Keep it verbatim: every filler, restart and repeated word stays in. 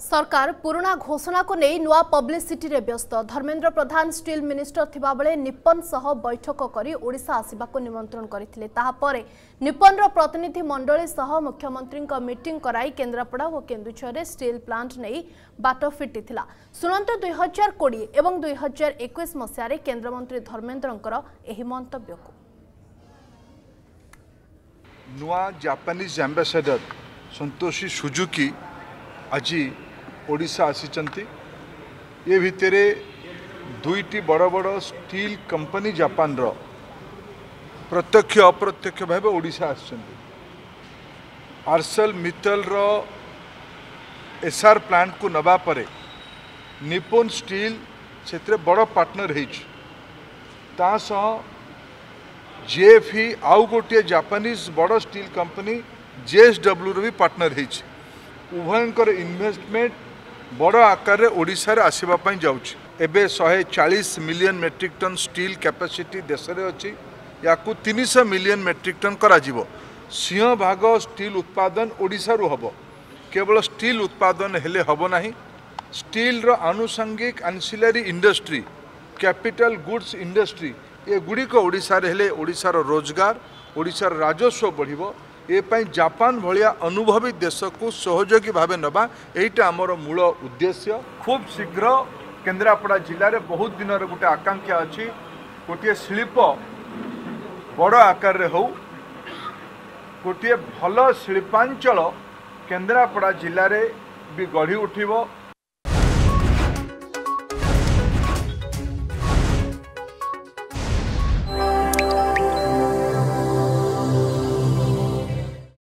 सरकार पुराना घोषणा को नहीं नुआ पब्लिसिटी रे व्यस्त। धर्मेन्द्र प्रधान स्टील मिनिस्टर थिबा बेले निप्पॉन सह बैठक करी ओडिशा आसीबा को निमंत्रण करथिले। ताहा परे निप्पॉन रो प्रतिनिधि मंडली सह मुख्यमंत्री को मीटिंग कराई केन्द्रापड़ा और केन्दुझर रे स्टील प्लांट नहीं बाट फिटिथिला। सुनंतु दो हज़ार बीस एवं दो हज़ार इक्कीस मसियारे केन्द्र मंत्री धर्मेन्द्रंकर एही मंतव्यको नुआ जापानीज एम्बेसडर संतोषी सुजुकी आज ओडिशा आसी ये भितर दुईटी बड़ बड़ स्टील कंपनी जापान रो प्रत्यक्ष अप्रत्यक्ष भाव ओडिशा आर्सल मित्तल रो एसआर प्लांट को नवा परे निप्पॉन स्टील से बड़ पार्टनर हो जेएफई आउ गोटे जापानीज बड़ स्टील कंपनी जेएसडब्ल्यू रो भी पार्टनर हो उभयंकर इन्वेस्टमेंट बड़ आकार ओडिशा आसवाई जाबे शहे चालीस million metric ton steel capacity देश में अच्छी या तीन सौ मिलियन मेट्रिक टन करिंह भाग स्टील उत्पादन ओडिशु हम केवल स्टील उत्पादन हेले हम ना स्टील रो आनुषंगिक ancillary industry capital goods industry ये गुड़िक ओडिशा हेले ओडिशार रोजगार ओडिशार राजस्व बढ़िबो एपाई जापान भाया अनुभवी देश को सहयोगी भाव नवा यहीटा आमर मूल उद्देश्य। खूब शीघ्र केन्द्रापड़ा जिले में बहुत दिन गोटे आकांक्षा अच्छी गोटे शिल्प बड़ आकार हो गोटे भल शिल्पांचल केन्द्रापड़ा जिले में भी गढ़ी उठिबो।